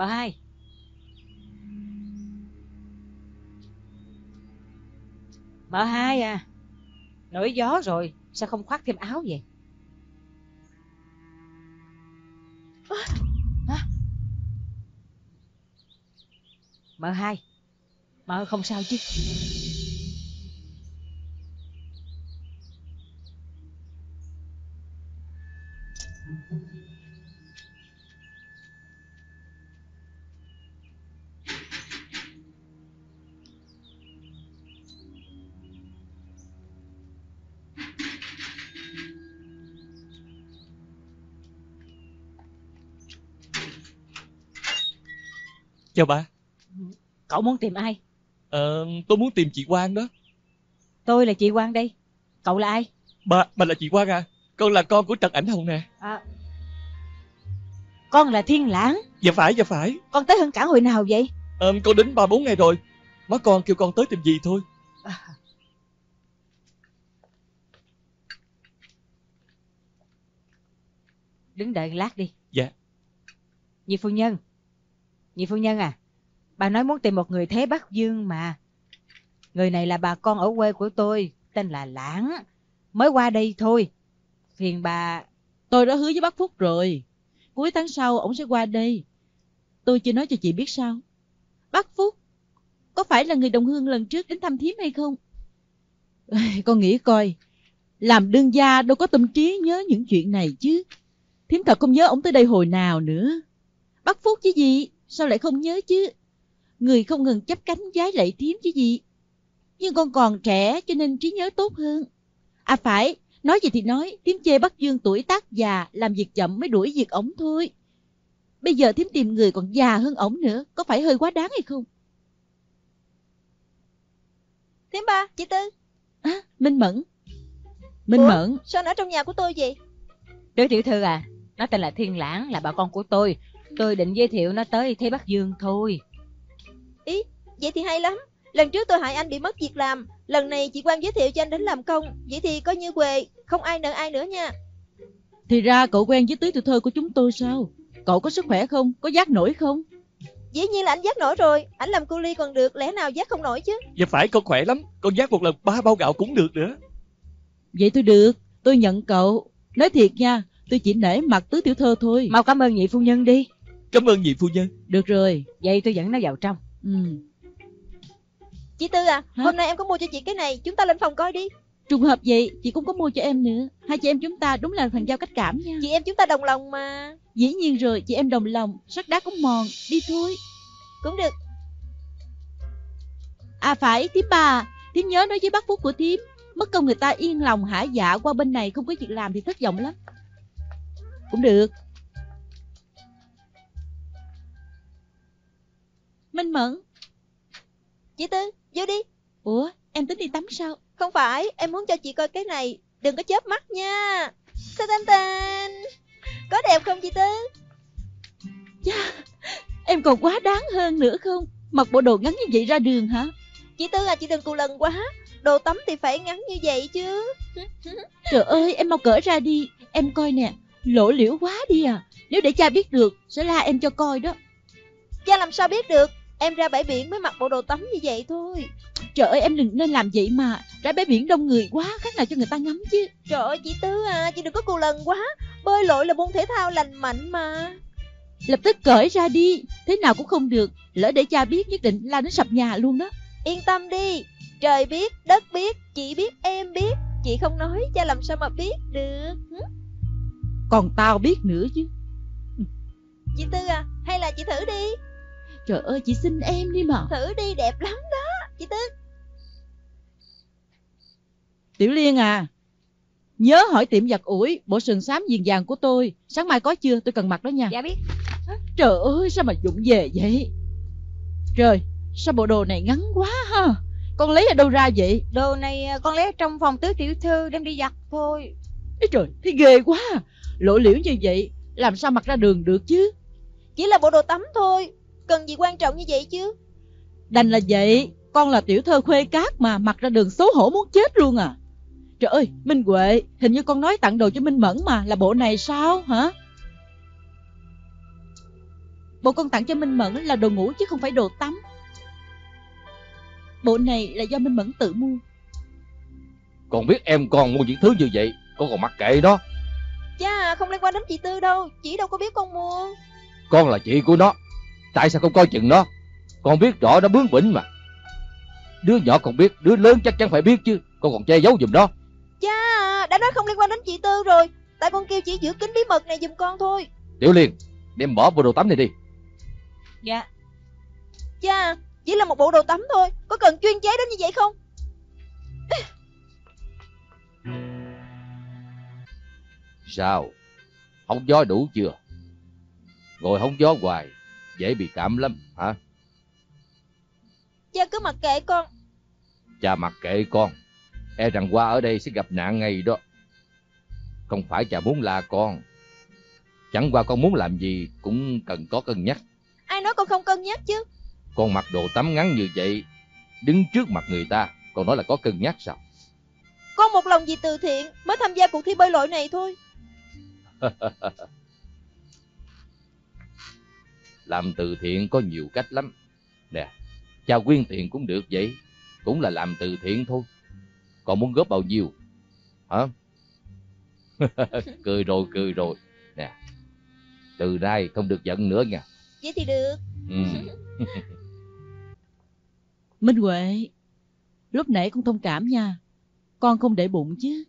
Vào hai. Mở hai à. Nổi gió rồi. Sao không khoác thêm áo vậy? Mở hai. Mở không sao chứ. Chào bà. Cậu muốn tìm ai? Tôi muốn tìm chị Quang đó. Tôi là chị Quang đây. Cậu là ai? Bà là chị Quang à? Con là con của Trần Ảnh Hồng nè. Con là Thiên Lãng. Dạ phải. Con tới Hưng Cảng hồi nào vậy? Con đến 3-4 ngày rồi. Má con kêu con tới tìm gì thôi. Đứng đợi lát đi. Dạ. Nhị phu nhân à, bà nói muốn tìm một người thế Bắc Dương mà. Người này là bà con ở quê của tôi, tên là Lãng, mới qua đây thôi. Phiền bà. Tôi đã hứa với bác Phúc rồi, cuối tháng sau ổng sẽ qua đây. Tôi chưa nói cho chị biết sao. Bác Phúc có phải là người đồng hương lần trước đến thăm thím hay không? Con nghĩ coi, làm đương gia đâu có tâm trí nhớ những chuyện này chứ. Thím thật không nhớ ổng tới đây hồi nào nữa. Bác Phúc chứ gì, sao lại không nhớ chứ? Người không ngừng chắp cánh vái lạy thím chứ gì. Nhưng con còn trẻ cho nên trí nhớ tốt hơn. À phải, nói gì thì nói, thím chê Bắc Dương tuổi tác già, làm việc chậm mới đuổi việc ổng thôi. Bây giờ thím tìm người còn già hơn ổng nữa, có phải hơi quá đáng hay không? Thím ba, chị Tư. Minh Mẫn. Mẫn. Sao nó trong nhà của tôi vậy? Đứa tiểu thư à, nó tên là Thiên Lãng, là bà con của tôi. Tôi định giới thiệu nó tới Thế Bắc Dương thôi. Ý, vậy thì hay lắm. Lần trước tôi hại anh bị mất việc làm, lần này chị Quang giới thiệu cho anh đến làm công. Vậy thì coi như quề, không ai nợ ai nữa nha. Thì ra cậu quen với Túi Tiểu Thư của chúng tôi sao? Cậu có sức khỏe không? Có giác nổi không? Dĩ nhiên là anh giác nổi rồi. Anh làm cu ly còn được, lẽ nào giác không nổi chứ. Dạ phải, con khỏe lắm. Con giác một lần 3 bao gạo cũng được nữa. Vậy tôi được, tôi nhận cậu. Nói thiệt nha, tôi chỉ nể mặt Túi Tiểu Thư thôi. Mau cảm ơn nhị phu nhân đi. Cảm ơn nhị phu nhân. Được rồi, vậy tôi dẫn nó vào trong. Chị Tư à, hôm nay em có mua cho chị cái này, chúng ta lên phòng coi đi. Trùng hợp vậy, chị cũng có mua cho em nữa. Hai chị em chúng ta đúng là thằng giao cách cảm nha. Chị em chúng ta đồng lòng mà. Dĩ nhiên rồi, chị em đồng lòng, sắt đá cũng mòn, đi thôi. Cũng được. À phải, thím ba, thím nhớ nói với bác Phúc của thím, mất công người ta yên lòng hả dạ qua bên này không có việc làm thì thất vọng lắm. Cũng được. Minh Mẫn. Chị Tư, vô đi. Ủa, em tính đi tắm sao? Không phải, em muốn cho chị coi cái này. Đừng có chớp mắt nha. Tan. Có đẹp không chị Tư? Chà, em còn quá đáng hơn nữa không? Mặc bộ đồ ngắn như vậy ra đường hả? Chị Tư à, chị đừng cù lần quá. Đồ tắm thì phải ngắn như vậy chứ. Trời ơi, em mau cởi ra đi. Em coi nè, lộ liễu quá đi à. Nếu để cha biết được, sẽ la em cho coi đó. Cha làm sao biết được? Em ra bãi biển mới mặc bộ đồ tắm như vậy thôi. Trời ơi, em đừng nên làm vậy mà. Ra bãi biển đông người quá, khác nào cho người ta ngắm chứ. Trời ơi, chị Tư à, chị đừng có cù lần quá. Bơi lội là môn thể thao lành mạnh mà. Lập tức cởi ra đi. Thế nào cũng không được. Lỡ để cha biết nhất định la đến sập nhà luôn đó. Yên tâm đi. Trời biết, đất biết, chị biết, em biết. Chị không nói, cha làm sao mà biết được. Còn tao biết nữa chứ. Chị Tư à, hay là chị thử đi. Trời ơi, chị xin em đi mà. Thử đi, đẹp lắm đó, chị Tư. Tiểu Liên à, nhớ hỏi tiệm giặt ủi, bộ sườn xám viền vàng của tôi, sáng mai có chưa, tôi cần mặc đó nha. Dạ biết. Trời ơi, sao mà vụng về vậy? Trời, sao bộ đồ này ngắn quá ha. Con lấy ở đâu ra vậy? Đồ này con lấy ở trong phòng Tứ tiểu thư, đem đi giặt thôi. Ê trời, thấy ghê quá. Lộ liễu như vậy, làm sao mặc ra đường được chứ. Chỉ là bộ đồ tắm thôi, cần gì quan trọng như vậy chứ. Đành là vậy, con là tiểu thơ khuê cát mà, mặc ra đường xấu hổ muốn chết luôn à. Trời ơi, Minh Huệ, hình như con nói tặng đồ cho Minh Mẫn mà, là bộ này sao hả? Bộ con tặng cho Minh Mẫn là đồ ngủ chứ không phải đồ tắm. Bộ này là do Minh Mẫn tự mua. Con biết em con mua những thứ như vậy, con còn mặc kệ đó. Cha không liên quan đến chị Tư đâu. Chị đâu có biết con mua. Con là chị của nó, tại sao không coi chừng nó? Con biết rõ nó bướng bỉnh mà. Đứa nhỏ còn biết, đứa lớn chắc chắn phải biết chứ. Con còn che giấu giùm nó. Cha đã nói không liên quan đến chị Tư rồi, tại con kêu chị giữ kín bí mật này giùm con thôi. Tiểu Liên, đem bỏ bộ đồ tắm này đi. Dạ. Cha, chỉ là một bộ đồ tắm thôi, có cần chuyên chế đến như vậy không? Sao, hóng gió đủ chưa? Ngồi hóng gió hoài dễ bị cảm lắm hả? Cha cứ mặc kệ con. Cha mặc kệ con, e rằng qua ở đây sẽ gặp nạn ngay đó. Không phải cha muốn la con, chẳng qua con muốn làm gì cũng cần có cân nhắc. Ai nói con không cân nhắc chứ? Con mặc đồ tắm ngắn như vậy, đứng trước mặt người ta, con nói là có cân nhắc sao? Con một lòng vì từ thiện mới tham gia cuộc thi bơi lội này thôi. Làm từ thiện có nhiều cách lắm. Nè, cha quyên tiền cũng được vậy, cũng là làm từ thiện thôi. Còn muốn góp bao nhiêu? Hả? Cười rồi, cười rồi. Nè, từ nay không được giận nữa nha. Vậy thì được. Minh Huệ, lúc nãy con thông cảm nha, con không để bụng chứ.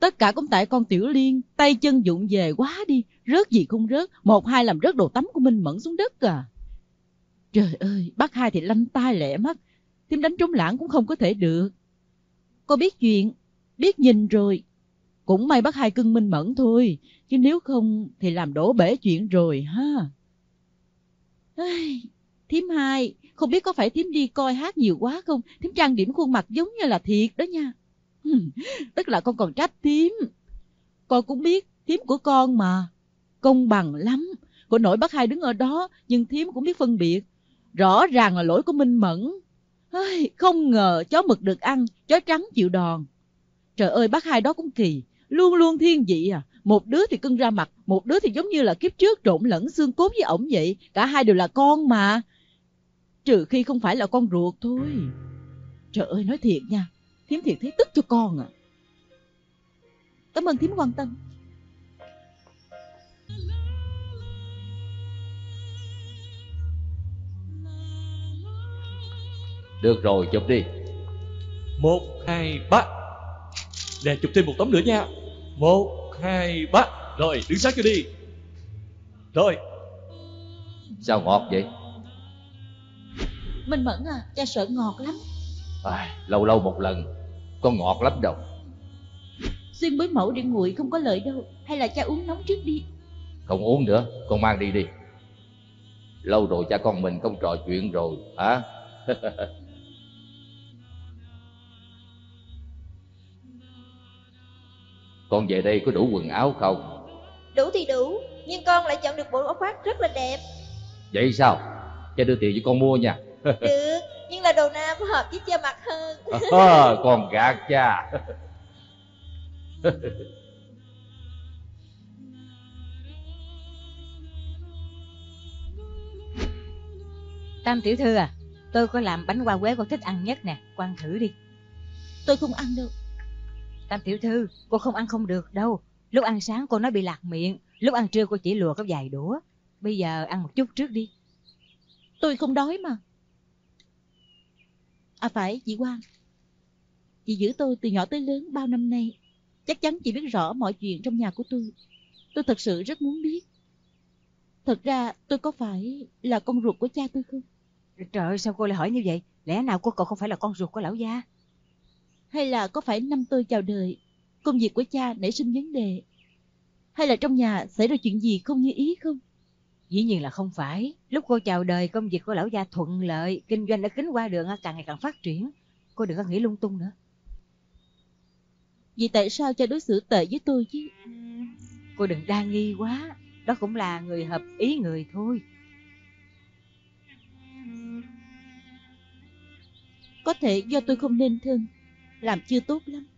Tất cả cũng tại con Tiểu Liên tay chân vụng về quá đi, rớt gì không rớt, một hai làm rớt đồ tắm của Minh Mẫn xuống đất à. Trời ơi, bác hai thì lanh tai lẹ mắt, thím đánh trống lãng cũng không có thể được. Con biết chuyện, biết nhìn rồi, cũng may bác hai cưng Minh Mẫn thôi, chứ nếu không thì làm đổ bể chuyện rồi ha. Thím hai, không biết có phải thím đi coi hát nhiều quá không? Thím trang điểm khuôn mặt giống như là thiệt đó nha. Tức là con còn trách thím. Con cũng biết thím của con mà, công bằng lắm. Cô nội bác hai đứng ở đó, nhưng thím cũng biết phân biệt. Rõ ràng là lỗi của Minh Mẫn. Không ngờ chó mực được ăn, chó trắng chịu đòn. Trời ơi, bác hai đó cũng kỳ, luôn luôn thiên vị à. Một đứa thì cưng ra mặt, một đứa thì giống như là kiếp trước trộn lẫn xương cốt với ổng vậy. Cả hai đều là con mà, trừ khi không phải là con ruột thôi. Trời ơi, nói thiệt nha, thím thiệt thấy tức cho con à. Cảm ơn thím quan tâm. Được rồi, chụp đi. 1, 2, 3. Nè, chụp thêm một tấm nữa nha. 1, 2, 3. Rồi, đứng sát cho đi. Rồi. Sao ngọt vậy? Minh Mẫn à, cha sợ ngọt lắm. Lâu lâu một lần, con ngọt lắm đâu. Xuyên bới mẫu để nguội không có lợi đâu. Hay là cha uống nóng trước đi. Không uống nữa, con mang đi đi. Lâu rồi cha con mình không trò chuyện rồi hả? Con về đây có đủ quần áo không? Đủ thì đủ, nhưng con lại chọn được bộ áo khoác rất là đẹp. Vậy sao? Cha đưa tiền cho con mua nha. Được, nhưng là đồ nam hợp với cha mặc hơn. Con gạt cha. Tam tiểu thư à, tôi có làm bánh hoa quế con thích ăn nhất nè, con ăn thử đi. Tôi không ăn đâu. Tam tiểu thư, cô không ăn không được đâu. Lúc ăn sáng cô nói bị lạc miệng, lúc ăn trưa cô chỉ lùa có vài đũa. Bây giờ ăn một chút trước đi. Tôi không đói mà. À phải, chị Quang, chị giữ tôi từ nhỏ tới lớn bao năm nay, chắc chắn chị biết rõ mọi chuyện trong nhà của tôi. Tôi thật sự rất muốn biết, thật ra tôi có phải là con ruột của cha tôi không? Trời ơi, sao cô lại hỏi như vậy? Lẽ nào cô cậu không phải là con ruột của lão gia? Hay là có phải năm tôi chào đời, công việc của cha nảy sinh vấn đề? Hay là trong nhà xảy ra chuyện gì không như ý không? Dĩ nhiên là không phải. Lúc cô chào đời, công việc của lão gia thuận lợi, kinh doanh đã kính qua đường càng ngày càng phát triển. Cô đừng có nghĩ lung tung nữa. Vì tại sao cha đối xử tệ với tôi chứ? Cô đừng đa nghi quá, đó cũng là người hợp ý người thôi. Có thể do tôi không nên thân, làm chưa tốt lắm.